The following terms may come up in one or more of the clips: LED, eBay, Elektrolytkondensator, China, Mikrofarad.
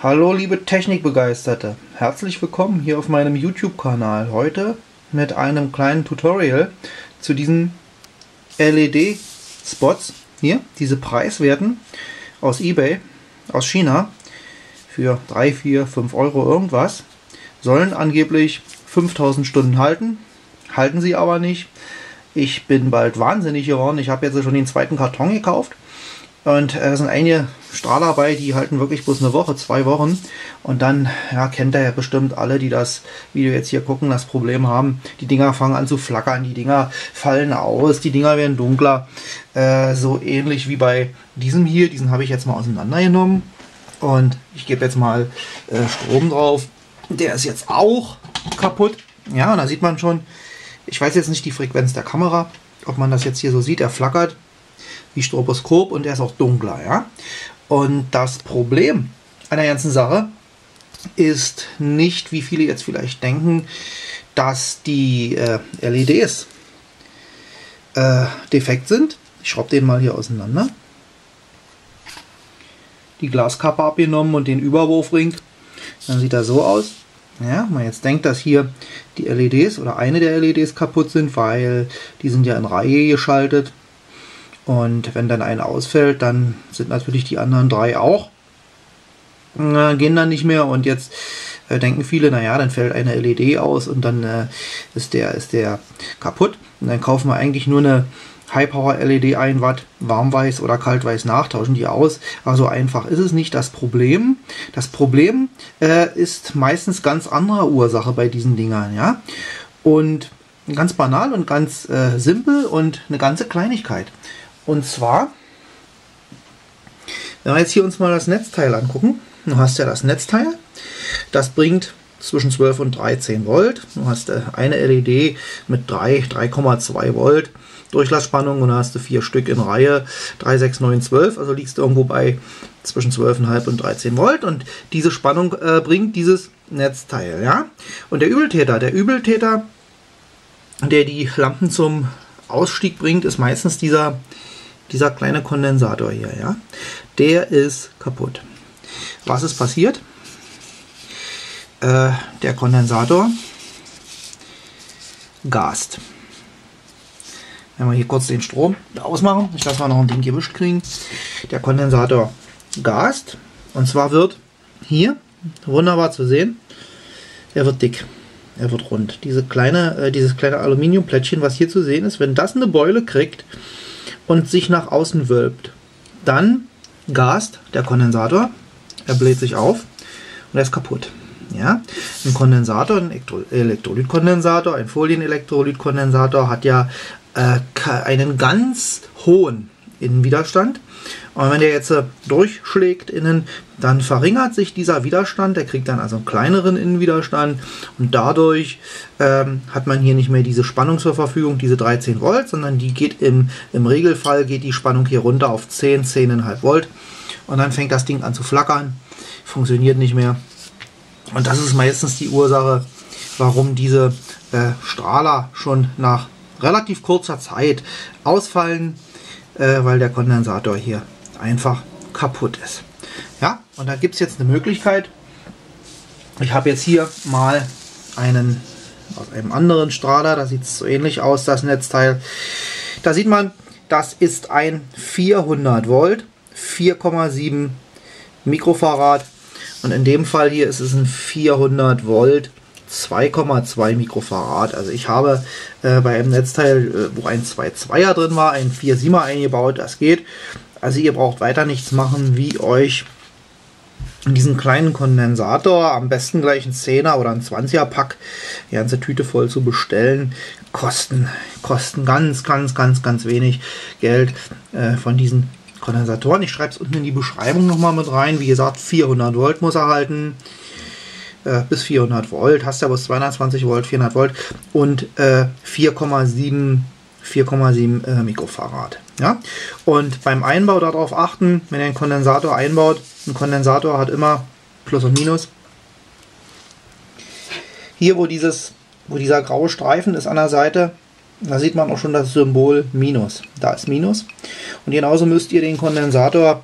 Hallo liebe Technikbegeisterte, herzlich willkommen hier auf meinem YouTube-Kanal. Heute mit einem kleinen Tutorial zu diesen LED-Spots hier, diese preiswerten aus eBay, aus China, für 3, 4, 5 Euro irgendwas, sollen angeblich 5000 Stunden halten, halten sie aber nicht. Ich bin bald wahnsinnig geworden, ich habe jetzt schon den zweiten Karton gekauft. Und es sind einige Strahler bei, die halten wirklich bloß eine Woche, 2 Wochen. Und dann, ja, kennt ihr ja bestimmt alle, die das Video jetzt hier gucken, das Problem haben. Die Dinger fangen an zu flackern, die Dinger fallen aus, die Dinger werden dunkler. So ähnlich wie bei diesem hier. Diesen habe ich jetzt mal auseinandergenommen. Und ich gebe jetzt mal Strom drauf. Der ist jetzt auch kaputt. Ja, und da sieht man schon, ich weiß jetzt nicht die Frequenz der Kamera, ob man das jetzt hier so sieht, er flackert. Wie Stroboskop und er ist auch dunkler, ja. Und das Problem an der ganzen Sache ist nicht, wie viele jetzt vielleicht denken, dass die LEDs defekt sind. Ich schraube den mal hier auseinander. Die Glaskappe abgenommen und den Überwurfring. Dann sieht er so aus. Ja, man jetzt denkt, dass hier die LEDs oder eine der LEDs kaputt sind, weil die sind ja in Reihe geschaltet. Und wenn dann eine ausfällt, dann sind natürlich die anderen 3 auch, gehen dann nicht mehr. Und jetzt denken viele, naja, dann fällt eine LED aus und dann ist der kaputt. Und dann kaufen wir eigentlich nur eine High-Power-LED 1 Watt, warmweiß oder kaltweiß nachtauschen die aus. Also einfach ist es nicht das Problem. Das Problem ist meistens ganz anderer Ursache bei diesen Dingern, ja. Und ganz banal und ganz simpel und eine ganze Kleinigkeit. Und zwar, wenn wir jetzt hier uns mal das Netzteil angucken, du hast ja das Netzteil, das bringt zwischen 12 und 13 Volt. Du hast eine LED mit 3,2 Volt Durchlassspannung und da hast du 4 Stück in Reihe, 3, 6, 9, 12, also liegst du irgendwo bei zwischen 12,5 und 13 Volt. Und diese Spannung bringt dieses Netzteil, ja. Und der Übeltäter, der die Lampen zum Ausstieg bringt, ist meistens dieser kleine Kondensator hier, ja. Der ist kaputt. Was ist passiert? Der Kondensator gast. Wenn wir hier kurz den Strom ausmachen, nicht dass wir noch ein Ding gewischt kriegen. Der Kondensator gast. Und zwar wird hier, wunderbar zu sehen, er wird dick. Er wird rund. Dieses kleine Aluminiumplättchen, was hier zu sehen ist, wenn das eine Beule kriegt und sich nach außen wölbt, dann gast der Kondensator, er bläht sich auf und er ist kaputt. Ja? Ein Kondensator, ein Elektrolytkondensator, ein Folienelektrolytkondensator hat ja einen ganz hohen Innenwiderstand. Und wenn der jetzt durchschlägt innen, dann verringert sich dieser Widerstand, der kriegt dann also einen kleineren Innenwiderstand und dadurch hat man hier nicht mehr diese Spannung zur Verfügung, diese 13 Volt, sondern die geht im Regelfall, geht die Spannung hier runter auf 10, 10,5 Volt und dann fängt das Ding an zu flackern, funktioniert nicht mehr. Und das ist meistens die Ursache, warum diese Strahler schon nach relativ kurzer Zeit ausfallen, weil der Kondensator hier einfach kaputt ist. Ja, und da gibt es jetzt eine Möglichkeit. Ich habe jetzt hier mal einen aus einem anderen Strahler, da sieht es so ähnlich aus, das Netzteil. Da sieht man, das ist ein 400 Volt, 4,7 Mikrofarad. Und in dem Fall hier ist es ein 400 Volt, 2,2 Mikrofarad. Also ich habe bei einem Netzteil, wo ein 2,2er drin war, ein 4,7er eingebaut, das geht. Also ihr braucht weiter nichts machen, wie euch diesen kleinen Kondensator, am besten gleich ein 10er oder ein 20er Pack, die ganze Tüte voll zu bestellen. Kosten ganz, ganz, ganz, ganz wenig Geld von diesen Kondensatoren. Ich schreibe es unten in die Beschreibung nochmal mit rein. Wie gesagt, 400 Volt muss er halten. Bis 400 Volt, hast ja bis 220 Volt, 400 Volt und 4,7 Mikrofarad. Ja? Und beim Einbau darauf achten, wenn ihr einen Kondensator einbaut, ein Kondensator hat immer Plus und Minus. Hier, wo dieser graue Streifen ist an der Seite, da sieht man auch schon das Symbol Minus. Da ist Minus. Und genauso müsst ihr den Kondensator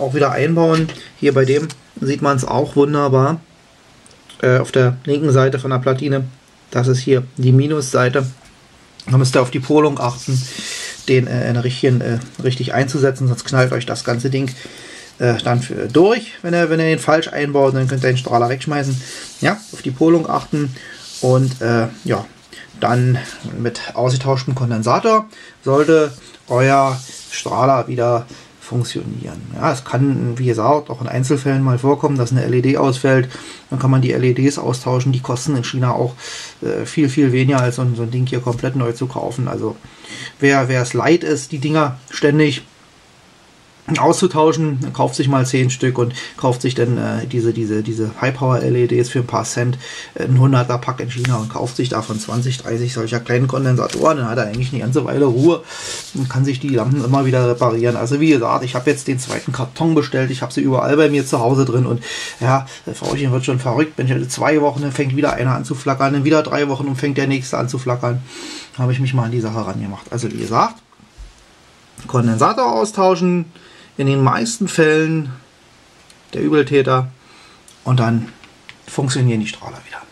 auch wieder einbauen. Hier bei dem sieht man es auch wunderbar auf der linken Seite von der Platine. Das ist hier die Minusseite. Da müsst ihr auf die Polung achten, den Enrichchen richtig einzusetzen, sonst knallt euch das ganze Ding dann durch, wenn ihr den falsch einbaut, dann könnt ihr den Strahler wegschmeißen. Ja, auf die Polung achten und ja, dann mit ausgetauschtem Kondensator sollte euer Strahler wieder funktionieren. Ja, es kann, wie gesagt, auch in Einzelfällen mal vorkommen, dass eine LED ausfällt. Dann kann man die LEDs austauschen. Die kosten in China auch viel, viel weniger als so ein Ding hier komplett neu zu kaufen. Also wer es leid ist, die Dinger ständig auszutauschen, kauft sich mal 10 Stück und kauft sich dann diese High-Power-LEDs für ein paar Cent, ein 100er-Pack in China und kauft sich davon 20, 30 solcher kleinen Kondensatoren, dann hat er eigentlich eine ganze Weile Ruhe und kann sich die Lampen immer wieder reparieren. Also wie gesagt, ich habe jetzt den zweiten Karton bestellt, ich habe sie überall bei mir zu Hause drin und ja, Frauchen wird schon verrückt, wenn ich 2 Wochen, dann fängt wieder einer an zu flackern, dann wieder 3 Wochen und fängt der nächste an zu flackern. Habe ich mich mal an die Sache rangemacht. Also wie gesagt, Kondensator austauschen, in den meisten Fällen der Übeltäter, und dann funktionieren die Strahler wieder.